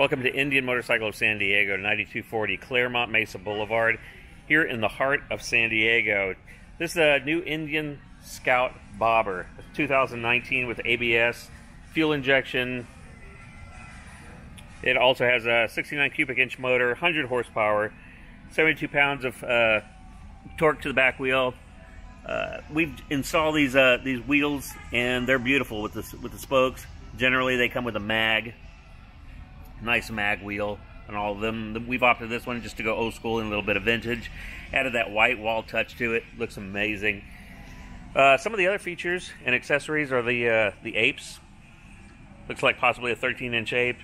Welcome to Indian Motorcycle of San Diego, 9240 Claremont Mesa Boulevard, here in the heart of San Diego. This is a new Indian Scout Bobber, 2019 with ABS, fuel injection. It also has a 69 cubic inch motor, 100 horsepower, 72 pounds of torque to the back wheel. We've installed these wheels, and they're beautiful with the spokes. Generally, they come with a mag. Nice mag wheel and all of them. We've opted this one just to go old school and a little bit of vintage. Added that white wall touch to it. Looks amazing. Some of the other features and accessories are the apes. Looks like possibly a 13-inch ape,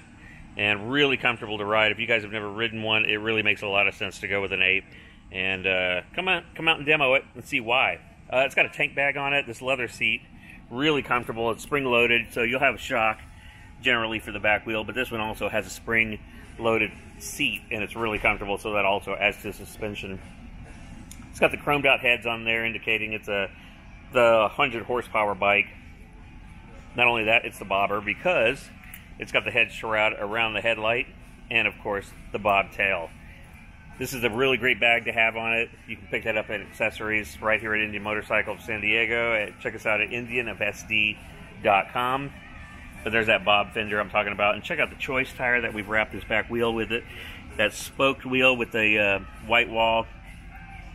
and really comfortable to ride. If you guys have never ridden one, it really makes a lot of sense to go with an ape. And come out and demo it and see why. It's got a tank bag on it. This leather seat, really comfortable. It's spring-loaded, so you'll have a shock generally for the back wheel, but this one also has a spring loaded seat, and it's really comfortable, so that also adds to suspension. It's got the chromed out heads on there, indicating it's the 100 horsepower bike. Not only that, it's the bobber because it's got the head shroud around the headlight, and of course the bobtail. This is a really great bag to have on it. You can pick that up at accessories right here at Indian Motorcycle of San Diego. Check us out at indianofsd.com. But there's that bob fender I'm talking about. And check out the choice tire that we've wrapped this back wheel with it. That spoked wheel with the white wall.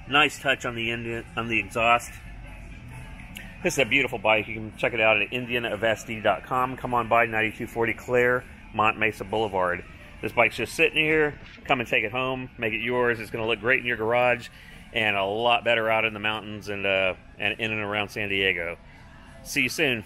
Nice touch on the exhaust. This is a beautiful bike. You can check it out at indianofsd.com. Come on by, 9240 Claremont Mesa Boulevard. This bike's just sitting here. Come and take it home. Make it yours. It's going to look great in your garage, and a lot better out in the mountains and in and around San Diego. See you soon.